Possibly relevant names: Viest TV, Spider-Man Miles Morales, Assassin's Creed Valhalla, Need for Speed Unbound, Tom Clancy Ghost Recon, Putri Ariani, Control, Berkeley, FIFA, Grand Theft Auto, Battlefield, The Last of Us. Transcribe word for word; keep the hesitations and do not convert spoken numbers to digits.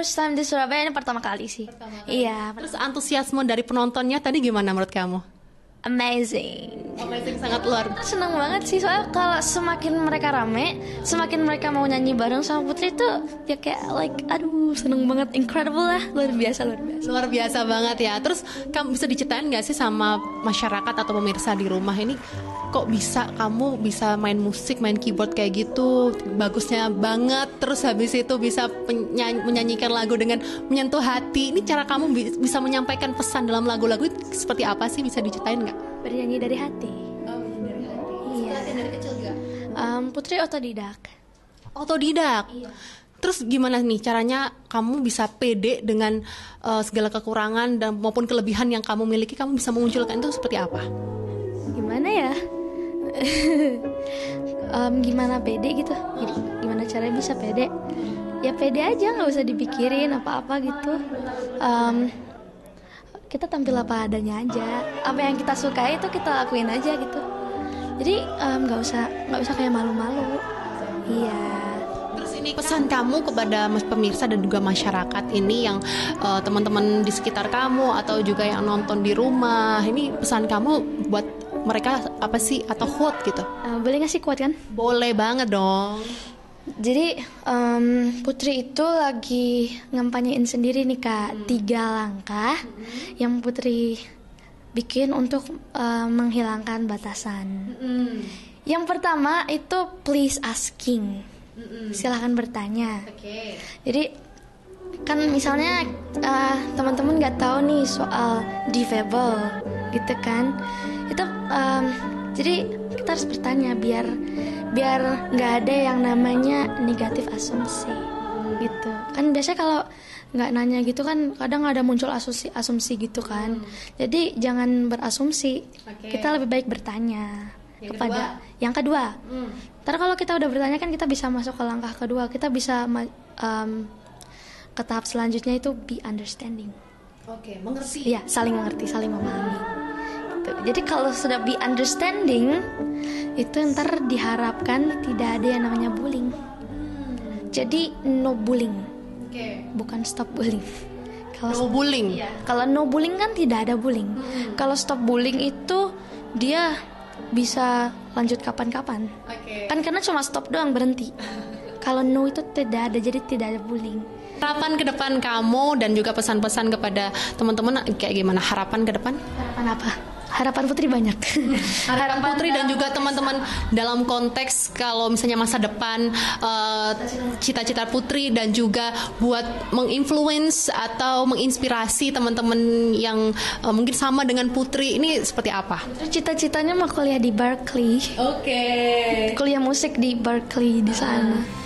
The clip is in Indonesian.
First time di Surabaya ini pertama kali sih. Pertama kali. Iya. Terus antusiasme dari penontonnya tadi gimana menurut kamu? Amazing. Amazing, sangat luar. Senang banget sih, soalnya kalau semakin mereka rame, semakin mereka mau nyanyi bareng sama Putri tuh ya kayak like aduh seneng banget, incredible lah, luar biasa luar biasa. Luar biasa banget ya. Terus kamu bisa diceritain nggak sih sama masyarakat atau pemirsa di rumah ini kok bisa kamu bisa main musik, main keyboard kayak gitu, bagusnya banget, terus habis itu bisa menyanyikan lagu dengan menyentuh hati. Ini cara kamu bi bisa menyampaikan pesan dalam lagu-lagu seperti apa sih, bisa diceritain nggak? Bernyanyi dari hati. Oh, dari hati. Iya. Latihan dari kecil nggak? Um, Putri otodidak. Otodidak. Iya. Terus gimana nih caranya kamu bisa pede dengan uh, segala kekurangan dan maupun kelebihan yang kamu miliki, kamu bisa memunculkan itu seperti apa? Gimana ya? um, gimana pede gitu? Gimana caranya bisa pede? Ya pede aja, nggak usah dipikirin apa-apa gitu. Um, kita tampil apa adanya aja. Apa yang kita sukai itu kita lakuin aja gitu. Jadi um, nggak usah nggak usah kayak malu-malu. Iya. Terus ini pesan kamu kepada pemirsa dan juga masyarakat ini yang uh, teman-teman di sekitar kamu atau juga yang nonton di rumah. Ini pesan kamu buat mereka apa sih, atau quote gitu? Uh, boleh ngasih quote kan? Boleh banget dong. Jadi um, Putri itu lagi ngampanyain sendiri nih kak, hmm. tiga langkah hmm. yang Putri bikin untuk uh, menghilangkan batasan. hmm. Yang pertama itu please asking, hmm. silahkan bertanya. okay. Jadi kan misalnya uh, teman-teman nggak tahu nih soal defable gitu kan, itu um, jadi kita harus bertanya biar biar nggak ada yang namanya negatif asumsi gitu kan. Biasanya kalau nggak nanya gitu kan kadang ada muncul asumsi asumsi gitu kan. hmm. Jadi jangan berasumsi. okay. Kita lebih baik bertanya yang kepada kedua. yang kedua hmm. Ntar kalau kita udah bertanya kan kita bisa masuk ke langkah kedua, kita bisa um, ke tahap selanjutnya itu be understanding. Oke okay, mengerti ya, saling mengerti, saling memahami. Jadi kalau sudah be understanding, itu ntar diharapkan tidak ada yang namanya bullying. hmm. Jadi no bullying, okay. bukan stop bullying. Kalau no bullying, iya. Kalau no bullying kan tidak ada bullying. hmm. Kalau stop bullying itu dia bisa lanjut kapan-kapan, okay. kan karena cuma stop doang, berhenti. Kalau no itu tidak ada, jadi tidak ada bullying. Harapan ke depan kamu dan juga pesan-pesan kepada teman-teman kayak gimana? Harapan ke depan? Harapan apa? Harapan Putri banyak. Harapan Putri dan juga teman-teman dalam konteks kalau misalnya masa depan, cita-cita uh, Putri dan juga buat menginfluence atau menginspirasi teman-teman yang uh, mungkin sama dengan Putri ini seperti apa? Cita-citanya mau kuliah di Berkeley. Oke. Okay. Kuliah musik di Berkeley di sana. Uh.